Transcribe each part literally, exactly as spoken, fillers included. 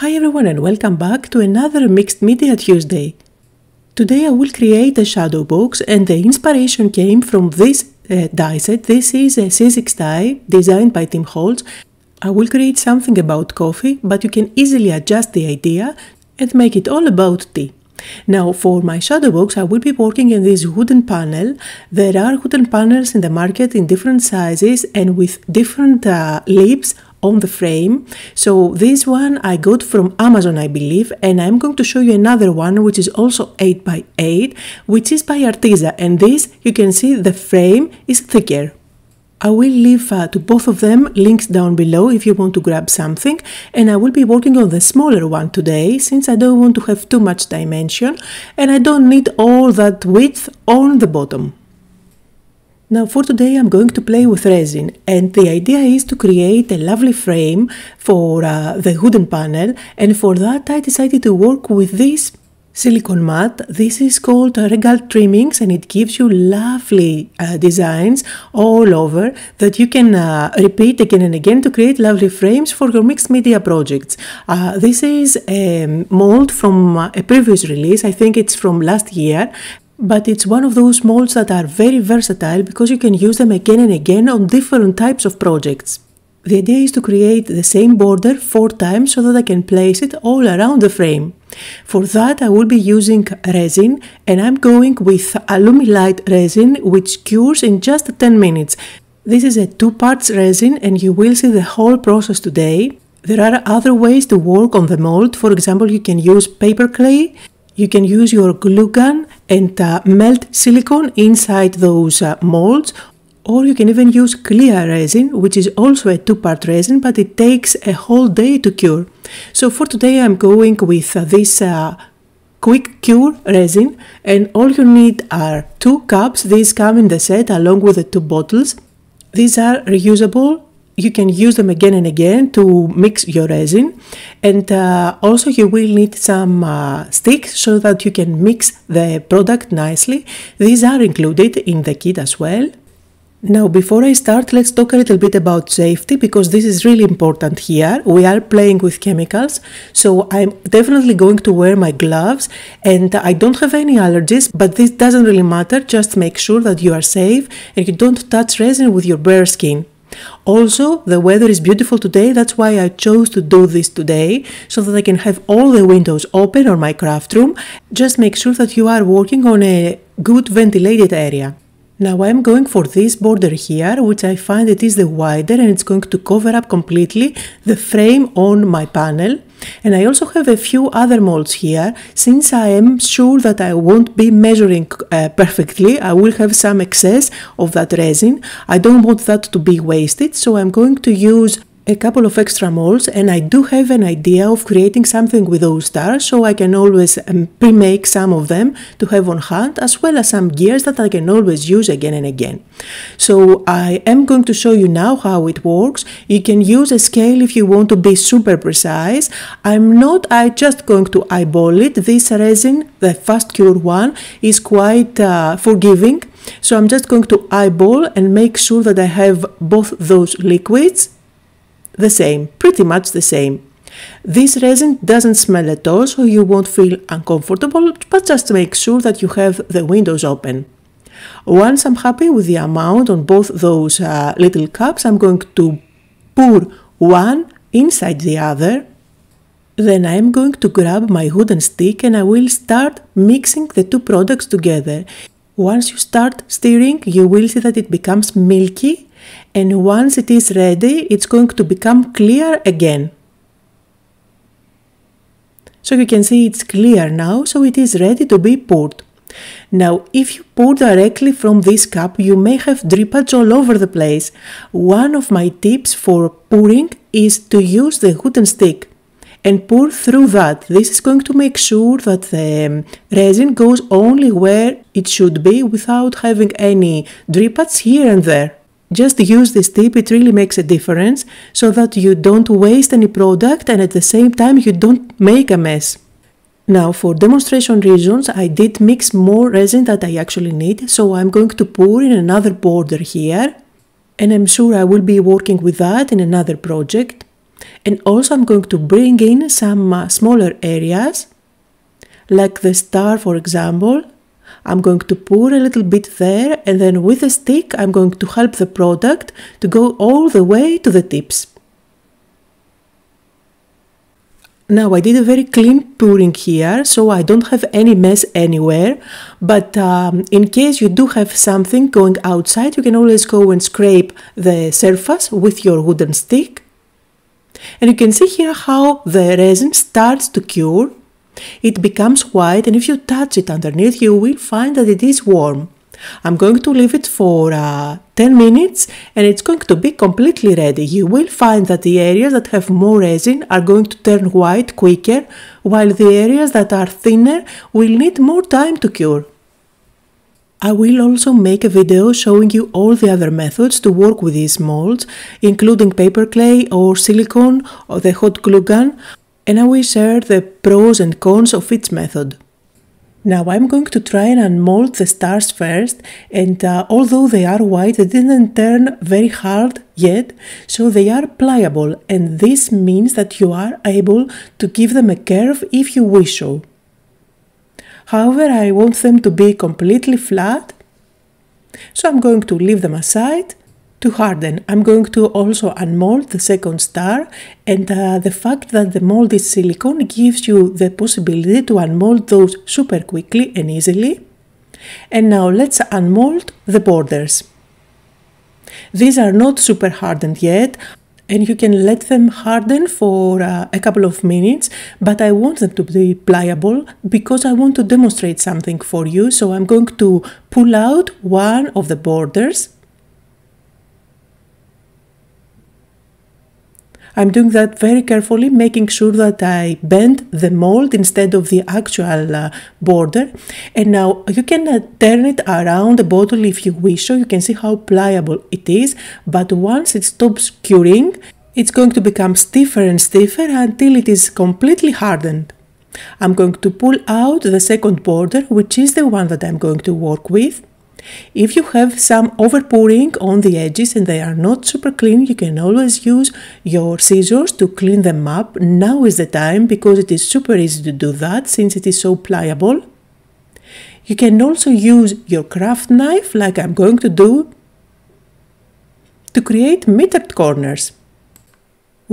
Hi everyone and welcome back to another Mixed Media Tuesday. Today I will create a shadow box and the inspiration came from this uh, die set. This is a Sizzix die designed by Tim Holtz. I will create something about coffee, but you can easily adjust the idea and make it all about tea. Now for my shadow box I will be working in this wooden panel. There are wooden panels in the market in different sizes and with different uh, lips on the frame. So this one I got from Amazon, I believe, and I'm going to show you another one which is also eight by eight, which is by Arteza, and this you can see the frame is thicker. I will leave uh, to both of them links down below if you want to grab something, and I will be working on the smaller one today since I don't want to have too much dimension and I don't need all that width on the bottom. Now for today I'm going to play with resin, and the idea is to create a lovely frame for uh, the wooden panel, and for that I decided to work with this silicone mat. This is called Regal Trimmings and it gives you lovely uh, designs all over that you can uh, repeat again and again to create lovely frames for your mixed media projects. Uh, this is a mold from a previous release, I think it's from last year, but it's one of those molds that are very versatile because you can use them again and again on different types of projects. The idea is to create the same border four times so that I can place it all around the frame. For that I will be using resin, and I'm going with Alumilite resin, which cures in just ten minutes. This is a two parts resin and you will see the whole process today. There are other ways to work on the mold. For example, you can use paper clay, you can use your glue gun and uh, melt silicone inside those uh, molds. Or you can even use clear resin, which is also a two-part resin, but it takes a whole day to cure. So for today I'm going with uh, this uh, quick cure resin, and all you need are two cups. These come in the set along with the two bottles. These are reusable. You can use them again and again to mix your resin. And uh, also you will need some uh, sticks so that you can mix the product nicely. These are included in the kit as well. Now before I start, let's talk a little bit about safety, because this is really important here. We are playing with chemicals, so I'm definitely going to wear my gloves, and I don't have any allergies, but this doesn't really matter. Just make sure that you are safe and you don't touch resin with your bare skin. Also, the weather is beautiful today, that's why I chose to do this today, so that I can have all the windows open on my craft room. Just make sure that you are working on a good ventilated area. Now I'm going for this border here, which I find it is the wider, and it's going to cover up completely the frame on my panel. And I also have a few other molds here. Since I am sure that I won't be measuring uh, perfectly, I will have some excess of that resin. I don't want that to be wasted, so I'm going to use a couple of extra molds, and I do have an idea of creating something with those stars, so I can always um, pre-make some of them to have on hand, as well as some gears that I can always use again and again. So I am going to show you now how it works. You can use a scale if you want to be super precise. I'm not, I'm just going to eyeball it. This resin, the fast cure one, is quite uh, forgiving, so I'm just going to eyeball and make sure that I have both those liquids the same, pretty much the same. This resin doesn't smell at all, so you won't feel uncomfortable, but just make sure that you have the windows open. Once I'm happy with the amount on both those uh, little cups, I'm going to pour one inside the other. Then I'm going to grab my wooden stick and I will start mixing the two products together. Once you start stirring, you will see that it becomes milky. And once it is ready, it's going to become clear again. So you can see it's clear now, so it is ready to be poured. Now, if you pour directly from this cup, you may have drippage all over the place. One of my tips for pouring is to use the wooden stick and pour through that. This is going to make sure that the resin goes only where it should be without having any drippage here and there. Just use this tip, it really makes a difference, so that you don't waste any product and at the same time you don't make a mess. Now for demonstration reasons, I did mix more resin than I actually need, so I'm going to pour in another border here, and I'm sure I will be working with that in another project. And also I'm going to bring in some uh, smaller areas, like the star, for example. I'm going to pour a little bit there, and then with a stick I'm going to help the product to go all the way to the tips. Now I did a very clean pouring here, so I don't have any mess anywhere, but um, in case you do have something going outside, you can always go and scrape the surface with your wooden stick. And you can see here how the resin starts to cure. It becomes white, and if you touch it underneath, you will find that it is warm. I'm going to leave it for uh, ten minutes, and it's going to be completely ready. You will find that the areas that have more resin are going to turn white quicker, while the areas that are thinner will need more time to cure. I will also make a video showing you all the other methods to work with these molds, including paper clay or silicone or the hot glue gun, and I will share the pros and cons of each method. Now I'm going to try and unmold the stars first, and uh, although they are white, they didn't turn very hard yet, so they are pliable, and this means that you are able to give them a curve if you wish so. However, I want them to be completely flat, so I'm going to leave them aside to harden. I'm going to also unmold the second star, and uh, the fact that the mold is silicone gives you the possibility to unmold those super quickly and easily. And now let's unmold the borders. These are not super hardened yet, and you can let them harden for uh, a couple of minutes, but I want them to be pliable because I want to demonstrate something for you, so I'm going to pull out one of the borders. I'm doing that very carefully, making sure that I bend the mold instead of the actual uh, border. And now you can uh, turn it around the bottle if you wish, so you can see how pliable it is. But once it stops curing, it's going to become stiffer and stiffer until it is completely hardened. I'm going to pull out the second border, which is the one that I'm going to work with. If you have some overpouring on the edges and they are not super clean, you can always use your scissors to clean them up. Now is the time because it is super easy to do that since it is so pliable. You can also use your craft knife, like I'm going to do, to create mitered corners.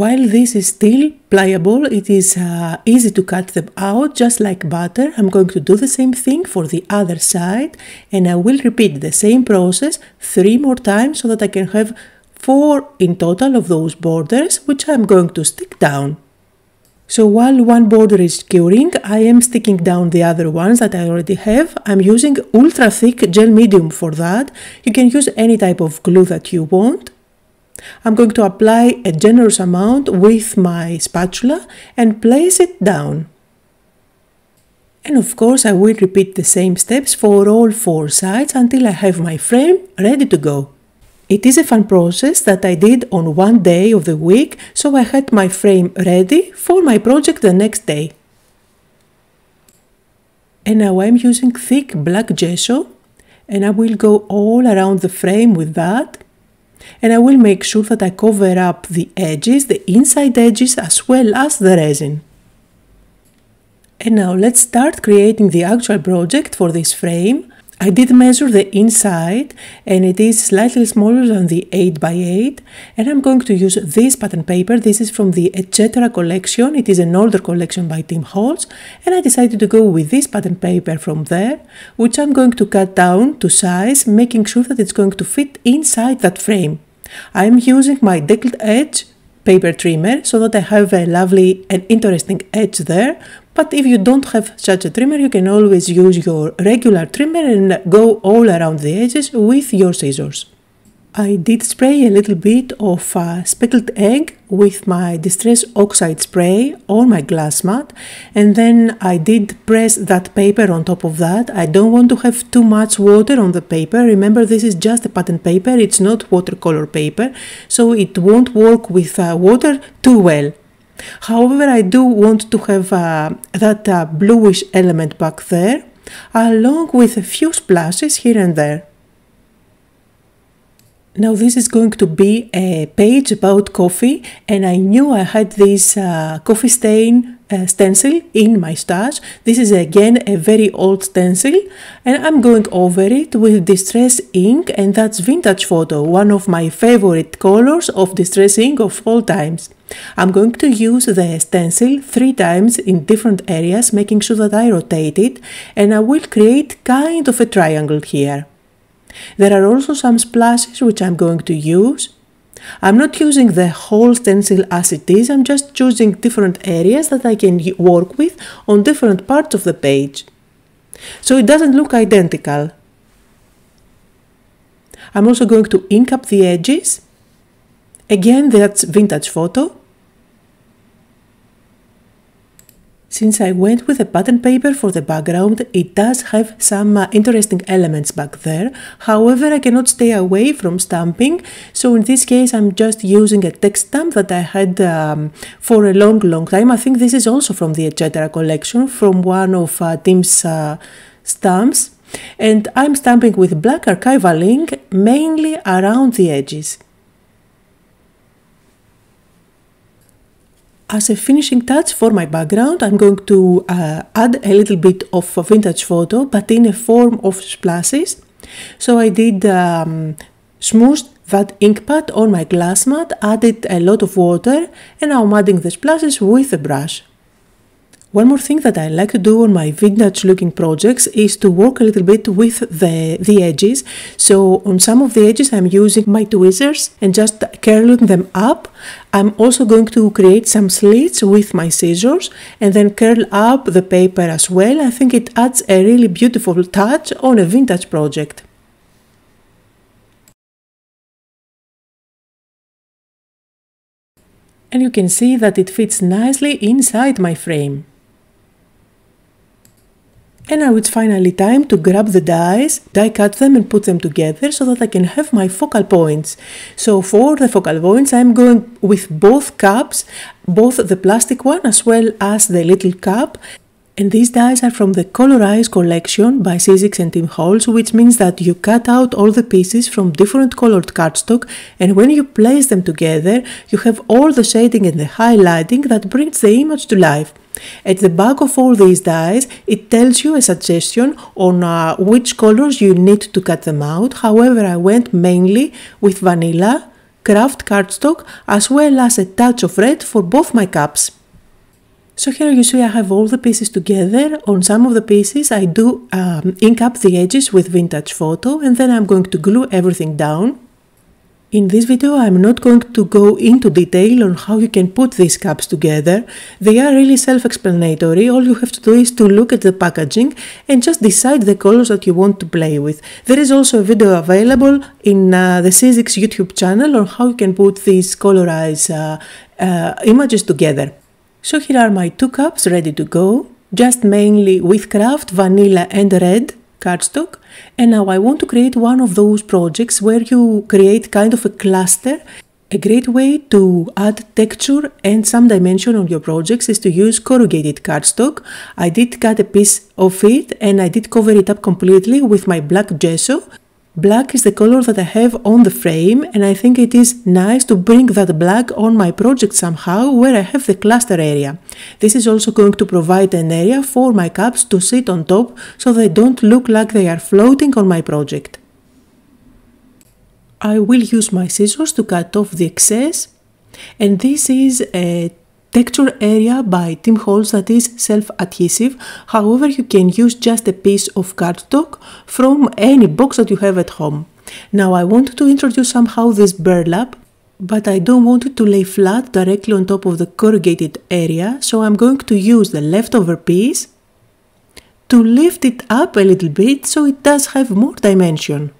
While this is still pliable, it is uh, easy to cut them out, just like butter. I'm going to do the same thing for the other side, and I will repeat the same process three more times so that I can have four in total of those borders, which I'm going to stick down. So while one border is curing, I am sticking down the other ones that I already have. I'm using ultra thick gel medium for that. You can use any type of glue that you want. I'm going to apply a generous amount with my spatula and place it down. And of course I will repeat the same steps for all four sides until I have my frame ready to go. It is a fun process that I did on one day of the week, so I had my frame ready for my project the next day. And now I'm using thick black gesso, and I will go all around the frame with that. And I will make sure that I cover up the edges, the inside edges, as well as the resin. And now let's start creating the actual project for this frame. I did measure the inside, and it is slightly smaller than the eight by eight, and I'm going to use this pattern paper. This is from the Etcetera collection. It is an older collection by Tim Holtz, and I decided to go with this pattern paper from there, which I'm going to cut down to size, making sure that it's going to fit inside that frame. I'm using my deckled edge paper trimmer so that I have a lovely and interesting edge there. But if you don't have such a trimmer, you can always use your regular trimmer and go all around the edges with your scissors. I did spray a little bit of uh, speckled egg with my Distress Oxide Spray on my glass mat, and then I did press that paper on top of that. I don't want to have too much water on the paper. Remember, this is just a pattern paper, it's not watercolor paper, so it won't work with uh, water too well. However, I do want to have uh, that uh, bluish element back there, along with a few splashes here and there. Now this is going to be a page about coffee, and I knew I had this uh, coffee stain uh, stencil in my stash. This is again a very old stencil, and I'm going over it with Distress Ink, and that's Vintage Photo, one of my favorite colors of Distress Ink of all times. I'm going to use the stencil three times in different areas, making sure that I rotate it, and I will create kind of a triangle here. There are also some splashes which I'm going to use. I'm not using the whole stencil as it is, I'm just choosing different areas that I can work with on different parts of the page, so it doesn't look identical. I'm also going to ink up the edges. Again, that's Vintage Photo. Since I went with a pattern paper for the background, it does have some uh, interesting elements back there. However, I cannot stay away from stamping, so in this case I'm just using a text stamp that I had um, for a long, long time. I think this is also from the Etcetera collection, from one of uh, Tim's uh, stamps. And I'm stamping with black archival ink, mainly around the edges. As a finishing touch for my background, I'm going to uh, add a little bit of a Vintage Photo, but in a form of splashes. So I did um, smooshed that ink pad on my glass mat, added a lot of water, and now I'm adding the splashes with a brush. One more thing that I like to do on my vintage looking projects is to work a little bit with the, the edges. So on some of the edges I'm using my tweezers and just curling them up. I'm also going to create some slits with my scissors and then curl up the paper as well. I think it adds a really beautiful touch on a vintage project. And you can see that it fits nicely inside my frame. And now it's finally time to grab the dies, die cut them and put them together so that I can have my focal points. So for the focal points I'm going with both cups, both the plastic one as well as the little cup. And these dies are from the Colorize Collection by Sizzix and Tim Holtz, which means that you cut out all the pieces from different colored cardstock, and when you place them together, you have all the shading and the highlighting that brings the image to life. At the back of all these dies, it tells you a suggestion on uh, which colors you need to cut them out. However, I went mainly with vanilla, craft cardstock, as well as a touch of red for both my cups. So here you see I have all the pieces together. On some of the pieces I do um, ink up the edges with Vintage Photo, and then I'm going to glue everything down. In this video I'm not going to go into detail on how you can put these cups together. They are really self-explanatory. All you have to do is to look at the packaging and just decide the colors that you want to play with. There is also a video available in uh, the Sizzix YouTube channel on how you can put these colorized uh, uh, images together. So here are my two cups ready to go, just mainly with craft, vanilla and red cardstock. And now I want to create one of those projects where you create kind of a cluster. A great way to add texture and some dimension on your projects is to use corrugated cardstock. I did cut a piece of it and I did cover it up completely with my black gesso. Black is the color that I have on the frame, and I think it is nice to bring that black on my project somehow where I have the cluster area. This is also going to provide an area for my cups to sit on top so they don't look like they are floating on my project. I will use my scissors to cut off the excess, and this is a texture area by Tim Holtz that is self-adhesive. However, you can use just a piece of cardstock from any box that you have at home. Now I wanted to introduce somehow this burlap, but I don't want it to lay flat directly on top of the corrugated area, so I'm going to use the leftover piece to lift it up a little bit so it does have more dimension.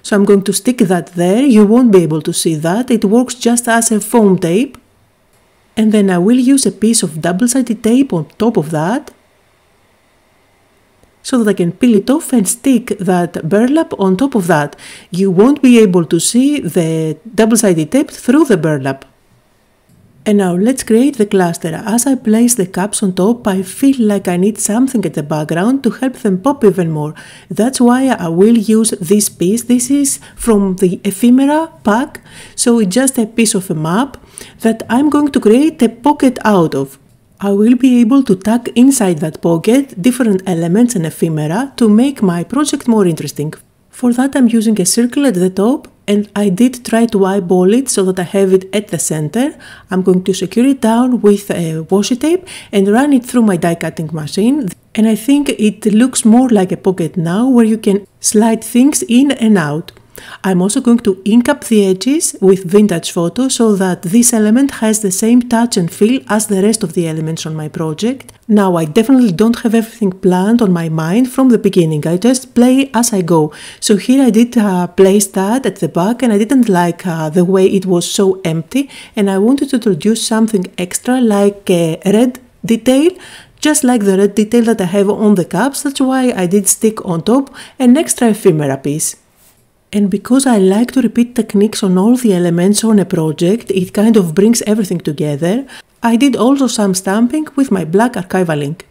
So I'm going to stick that there. You won't be able to see that. It works just as a foam tape. And then I will use a piece of double-sided tape on top of that so that I can peel it off and stick that burlap on top of that. You won't be able to see the double-sided tape through the burlap. And now let's create the cluster. As I place the cups on top, I feel like I need something at the background to help them pop even more. That's why I will use this piece. This is from the ephemera pack, so it's just a piece of a map that I'm going to create a pocket out of. I will be able to tuck inside that pocket different elements and ephemera to make my project more interesting. For that I'm using a circle at the top, and I did try to eyeball it so that I have it at the center. I'm going to secure it down with a washi tape and run it through my die cutting machine, and I think it looks more like a pocket now where you can slide things in and out. I'm also going to ink up the edges with Vintage Photo so that this element has the same touch and feel as the rest of the elements on my project. Now, I definitely don't have everything planned on my mind from the beginning. I just play as I go. So here I did uh, place that at the back, and I didn't like uh, the way it was so empty, and I wanted to introduce something extra like a red detail, just like the red detail that I have on the cups. That's why I did stick on top an extra ephemera piece. And because I like to repeat techniques on all the elements on a project, it kind of brings everything together. I did also some stamping with my black archival ink.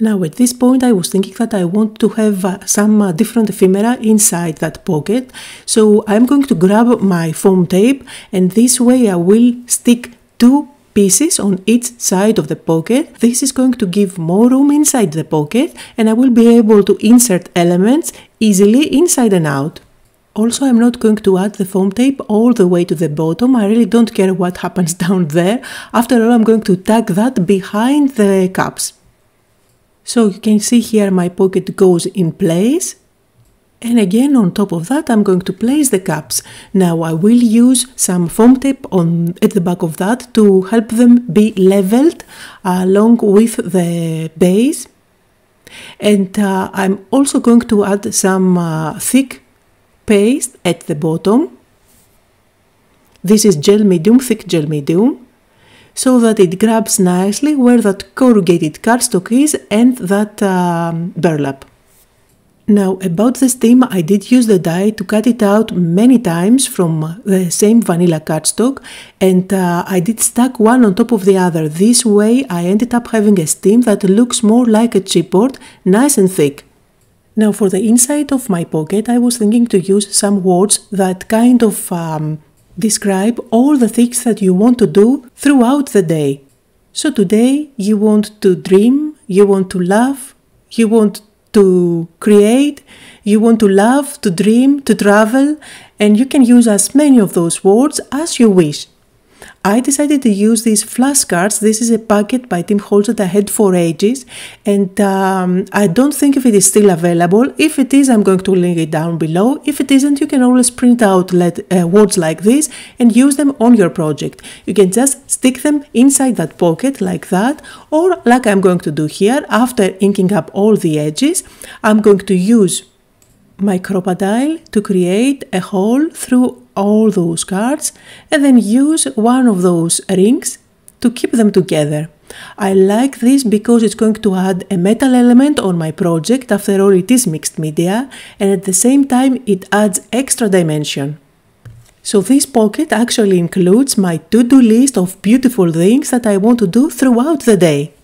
Now at this point I was thinking that I want to have uh, some uh, different ephemera inside that pocket, so I'm going to grab my foam tape, and this way I will stick two pieces on each side of the pocket. This is going to give more room inside the pocket, and I will be able to insert elements easily inside and out. Also, I'm not going to add the foam tape all the way to the bottom. I really don't care what happens down there. After all, I'm going to tuck that behind the cups. So you can see here my pocket goes in place. And again, on top of that, I'm going to place the cups. Now I will use some foam tape on at the back of that to help them be leveled along with the base. And uh, I'm also going to add some uh, thick paste at the bottom. This is gel medium, thick gel medium, so that it grabs nicely where that corrugated cardstock is and that um, burlap. Now about the steam, I did use the die to cut it out many times from the same vanilla cardstock, and uh, I did stack one on top of the other. This way I ended up having a steam that looks more like a chipboard, nice and thick. Now for the inside of my pocket, I was thinking to use some words that kind of um, describe all the things that you want to do throughout the day. So today you want to dream, you want to laugh, you want to create, you want to love, to dream, to travel, and you can use as many of those words as you wish. I decided to use these flashcards. This is a packet by Tim Holtz that I had for ages, and um, I don't think if it is still available. If it is, I'm going to link it down below. If it isn't, you can always print out let, uh, words like this and use them on your project. You can just stick them inside that pocket like that, or like I'm going to do here. After inking up all the edges, I'm going to use my crocodile to create a hole through all those cards, and then use one of those rings to keep them together. I like this because it's going to add a metal element on my project. After all, it is mixed media, and at the same time it adds extra dimension. So this pocket actually includes my to-do list of beautiful things that I want to do throughout the day.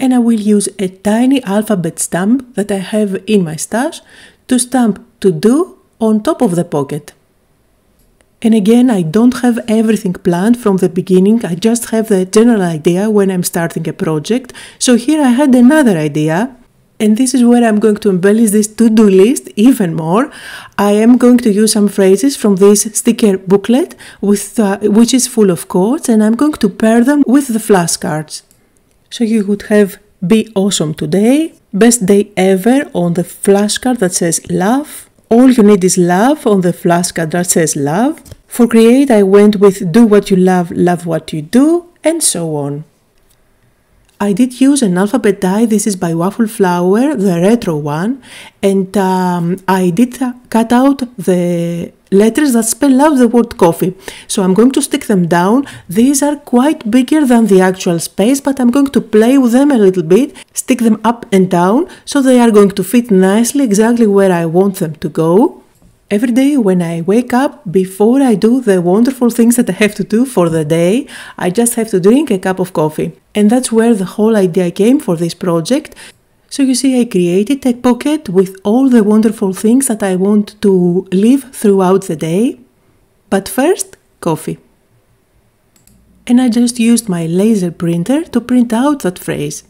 And I will use a tiny alphabet stamp that I have in my stash to stamp to do on top of the pocket. And again, I don't have everything planned from the beginning. I just have the general idea when I'm starting a project. So here I had another idea, and this is where I'm going to embellish this to-do list even more. I am going to use some phrases from this sticker booklet, with, uh, which is full of quotes, and I'm going to pair them with the flashcards. So you would have "Be awesome today," "Best day ever" on the flashcard that says "Love," "All you need is love" on the flashcard that says "Love." For create, I went with "Do what you love, love what you do," and so on. I did use an alphabet die. This is by Waffle Flower, the retro one, and um, I did cut out the letters that spell out the word coffee. So I'm going to stick them down. These are quite bigger than the actual space, but I'm going to play with them a little bit, stick them up and down, so they are going to fit nicely exactly where I want them to go. Every day when I wake up, before I do the wonderful things that I have to do for the day, I just have to drink a cup of coffee. And that's where the whole idea came for this project. So you see, I created a pocket with all the wonderful things that I want to live throughout the day. But first, coffee. And I just used my laser printer to print out that phrase.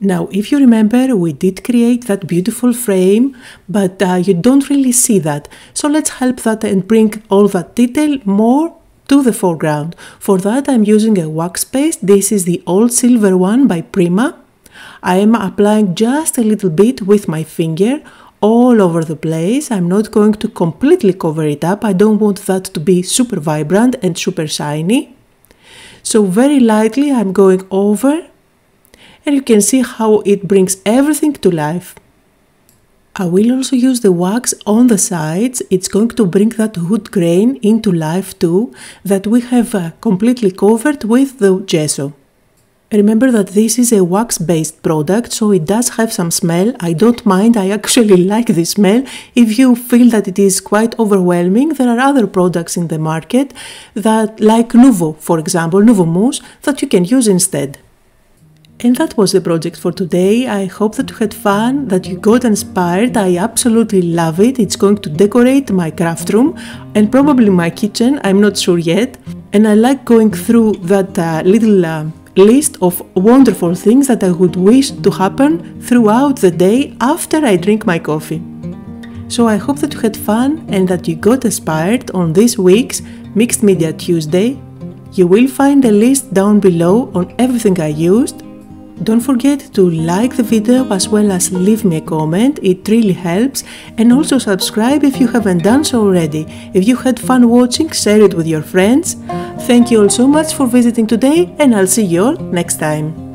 Now, if you remember, we did create that beautiful frame, but uh, you don't really see that. So let's help that and bring all that detail more to the foreground. For that, I'm using a wax paste. This is the old silver one by Prima. I am applying just a little bit with my finger all over the place. I'm not going to completely cover it up. I don't want that to be super vibrant and super shiny. So very lightly, I'm going over. And you can see how it brings everything to life. I will also use the wax on the sides. It's going to bring that wood grain into life too, that we have uh, completely covered with the gesso. Remember that this is a wax-based product, so it does have some smell. I don't mind, I actually like the smell. If you feel that it is quite overwhelming, there are other products in the market that, like Nuvo, for example, Nuvo Mousse, that you can use instead. And that was the project for today. I hope that you had fun, that you got inspired. I absolutely love it. It's going to decorate my craft room and probably my kitchen, I'm not sure yet. And I like going through that uh, little uh, list of wonderful things that I would wish to happen throughout the day after I drink my coffee. So I hope that you had fun and that you got inspired on this week's Mixed Media Tuesday. You will find a list down below on everything I used. Don't forget to like the video as well as leave me a comment, it really helps, and also subscribe if you haven't done so already. If you had fun watching, share it with your friends. Thank you all so much for visiting today, and I'll see you all next time.